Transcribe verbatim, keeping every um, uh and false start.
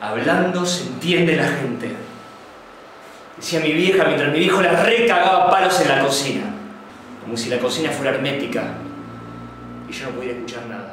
Hablando se entiende la gente. Decía mi vieja mientras mi viejo la recagaba palos en la cocina. Como si la cocina fuera hermética y yo no pudiera escuchar nada.